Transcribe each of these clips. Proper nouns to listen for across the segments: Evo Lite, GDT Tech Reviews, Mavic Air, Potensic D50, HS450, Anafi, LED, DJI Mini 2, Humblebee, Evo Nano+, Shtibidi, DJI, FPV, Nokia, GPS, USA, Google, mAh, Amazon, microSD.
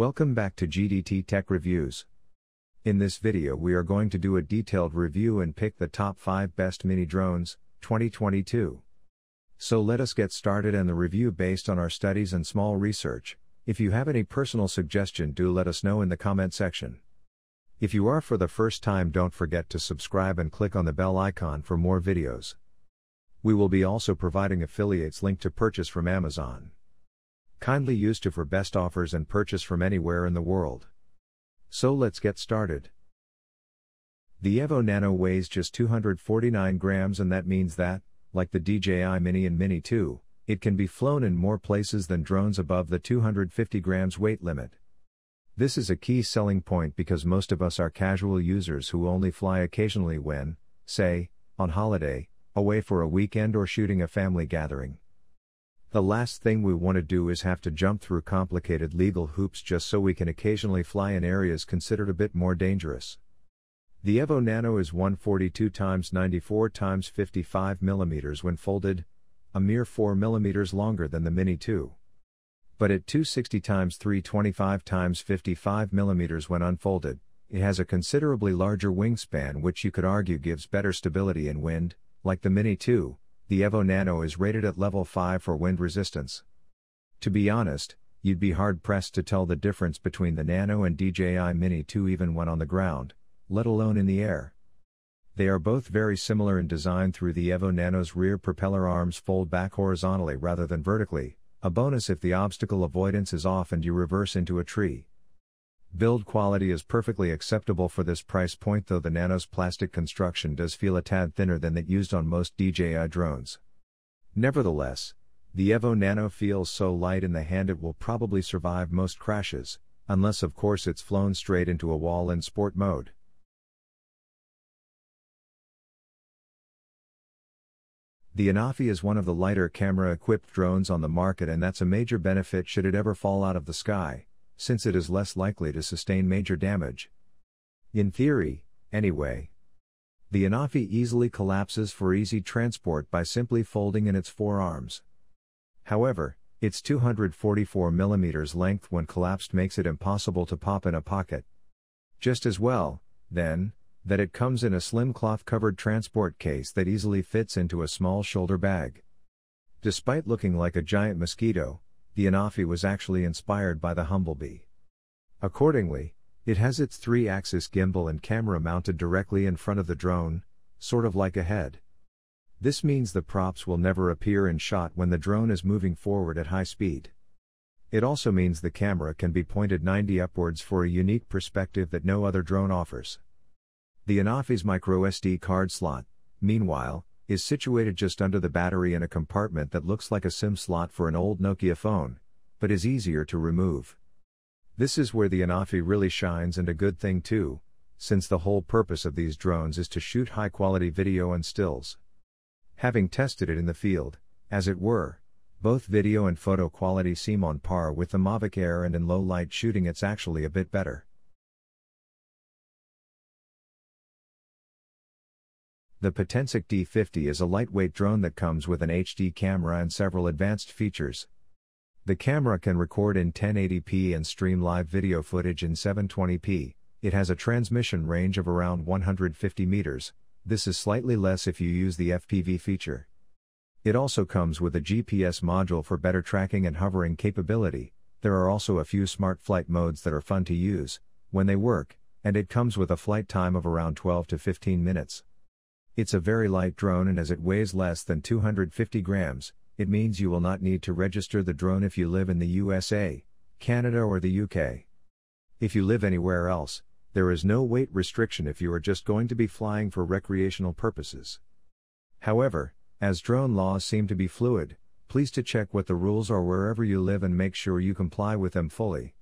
Welcome back to GDT Tech Reviews. In this video we are going to do a detailed review and pick the top 5 best mini drones, 2022. So let us get started and the review based on our studies and small research. If you have any personal suggestion, do let us know in the comment section. If you are for the first time, don't forget to subscribe and click on the bell icon for more videos. We will be also providing affiliates link to purchase from Amazon. Kindly use to for best offers and purchase from anywhere in the world. So let's get started. The Evo Nano weighs just 249 grams, and that means that, like the DJI Mini and Mini 2, it can be flown in more places than drones above the 250 grams weight limit. This is a key selling point because most of us are casual users who only fly occasionally when, say, on holiday, away for a weekend or shooting a family gathering. The last thing we want to do is have to jump through complicated legal hoops just so we can occasionally fly in areas considered a bit more dangerous. The Evo Nano is 142 × 94 × 55 mm when folded, a mere 4 mm longer than the Mini 2. But at 260 × 325 × 55 mm when unfolded, it has a considerably larger wingspan, which you could argue gives better stability in wind. Like the Mini 2, the Evo Nano is rated at level 5 for wind resistance. To be honest, you'd be hard-pressed to tell the difference between the Nano and DJI Mini 2 even when on the ground, let alone in the air. They are both very similar in design through the Evo Nano's rear propeller arms fold back horizontally rather than vertically, a bonus if the obstacle avoidance is off and you reverse into a tree. Build quality is perfectly acceptable for this price point, though the Nano's plastic construction does feel a tad thinner than that used on most DJI drones. Nevertheless, the Evo Nano feels so light in the hand it will probably survive most crashes, unless of course it's flown straight into a wall in sport mode. The Anafi is one of the lighter camera-equipped drones on the market, and that's a major benefit should it ever fall out of the sky, since it is less likely to sustain major damage. In theory, anyway. The Anafi easily collapses for easy transport by simply folding in its forearms. However, its 244 mm length when collapsed makes it impossible to pop in a pocket. Just as well, then, that it comes in a slim cloth-covered transport case that easily fits into a small shoulder bag. Despite looking like a giant mosquito, the Anafi was actually inspired by the Humblebee. Accordingly, it has its 3-axis gimbal and camera mounted directly in front of the drone, sort of like a head. This means the props will never appear in shot when the drone is moving forward at high speed. It also means the camera can be pointed 90 upwards for a unique perspective that no other drone offers. The Anafi's microSD card slot, meanwhile, is situated just under the battery in a compartment that looks like a SIM slot for an old Nokia phone, but is easier to remove. This is where the Anafi really shines, and a good thing too, since the whole purpose of these drones is to shoot high-quality video and stills. Having tested it in the field, as it were, both video and photo quality seem on par with the Mavic Air, and in low-light shooting it's actually a bit better. The Potensic D50 is a lightweight drone that comes with an HD camera and several advanced features. The camera can record in 1080p and stream live video footage in 720p. It has a transmission range of around 150 meters. This is slightly less if you use the FPV feature. It also comes with a GPS module for better tracking and hovering capability. There are also a few smart flight modes that are fun to use when they work, and it comes with a flight time of around 12 to 15 minutes. It's a very light drone, and as it weighs less than 250 grams, it means you will not need to register the drone if you live in the USA, Canada or the UK. If you live anywhere else, there is no weight restriction if you are just going to be flying for recreational purposes. However, as drone laws seem to be fluid, please to check what the rules are wherever you live and make sure you comply with them fully.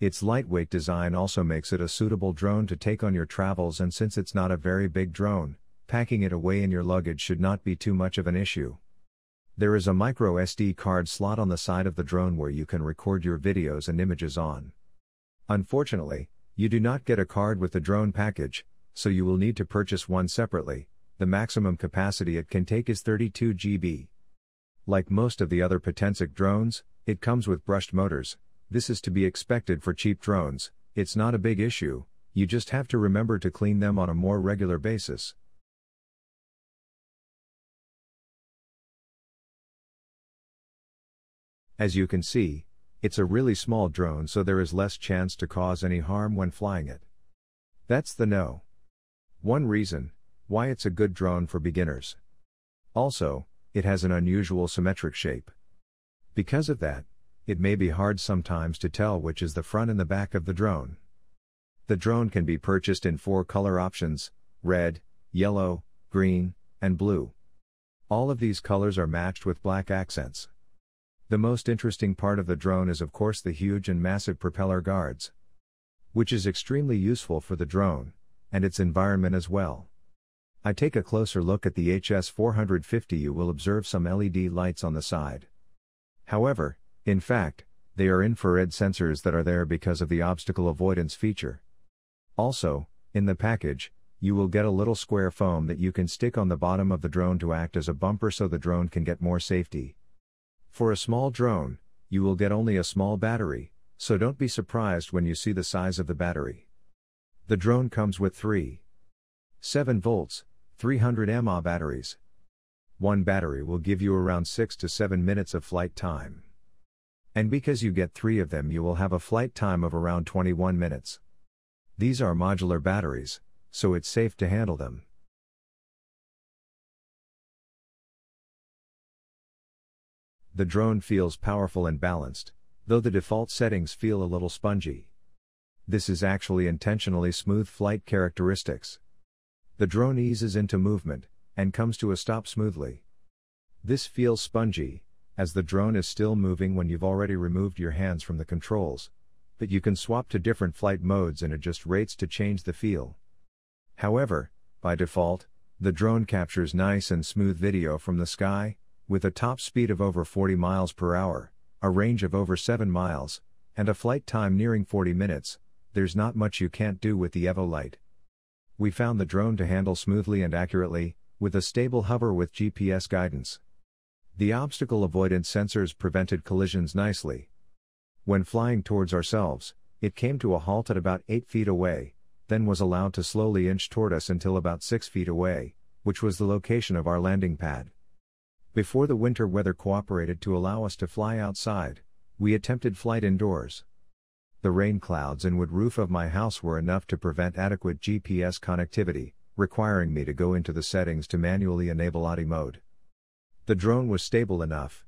Its lightweight design also makes it a suitable drone to take on your travels, and since it's not a very big drone, packing it away in your luggage should not be too much of an issue. There is a microSD card slot on the side of the drone where you can record your videos and images on. Unfortunately, you do not get a card with the drone package, so you will need to purchase one separately. The maximum capacity it can take is 32 GB. Like most of the other Potensic drones, it comes with brushed motors, This is to be expected for cheap drones, it's not a big issue, you just have to remember to clean them on a more regular basis. As you can see, it's a really small drone, so there is less chance to cause any harm when flying it. That's the no. One reason why it's a good drone for beginners. Also, it has an unusual symmetric shape. Because of that, it may be hard sometimes to tell which is the front and the back of the drone. The drone can be purchased in 4 color options: red, yellow, green, and blue. All of these colors are matched with black accents. The most interesting part of the drone is of course the huge and massive propeller guards, which is extremely useful for the drone, and its environment as well. I take a closer look at the HS450, you will observe some LED lights on the side. However, in fact, they are infrared sensors that are there because of the obstacle avoidance feature. Also, in the package, you will get a little square foam that you can stick on the bottom of the drone to act as a bumper so the drone can get more safety. For a small drone, you will get only a small battery, so don't be surprised when you see the size of the battery. The drone comes with 3.7 volts, 300 mAh batteries. One battery will give you around 6 to 7 minutes of flight time. And because you get 3 of them, you will have a flight time of around 21 minutes. These are modular batteries, so it's safe to handle them. The drone feels powerful and balanced, though the default settings feel a little spongy. This is actually intentionally smooth flight characteristics. The drone eases into movement, and comes to a stop smoothly. This feels spongy, as the drone is still moving when you've already removed your hands from the controls, but you can swap to different flight modes and adjust rates to change the feel. However, by default, the drone captures nice and smooth video from the sky, with a top speed of over 40 miles per hour, a range of over 7 miles, and a flight time nearing 40 minutes, there's not much you can't do with the Evo Lite. We found the drone to handle smoothly and accurately, with a stable hover with GPS guidance. The obstacle avoidance sensors prevented collisions nicely. When flying towards ourselves, it came to a halt at about 8 feet away, then was allowed to slowly inch toward us until about 6 feet away, which was the location of our landing pad. Before the winter weather cooperated to allow us to fly outside, we attempted flight indoors. The rain clouds and wood roof of my house were enough to prevent adequate GPS connectivity, requiring me to go into the settings to manually enable AUDI mode. The drone was stable enough,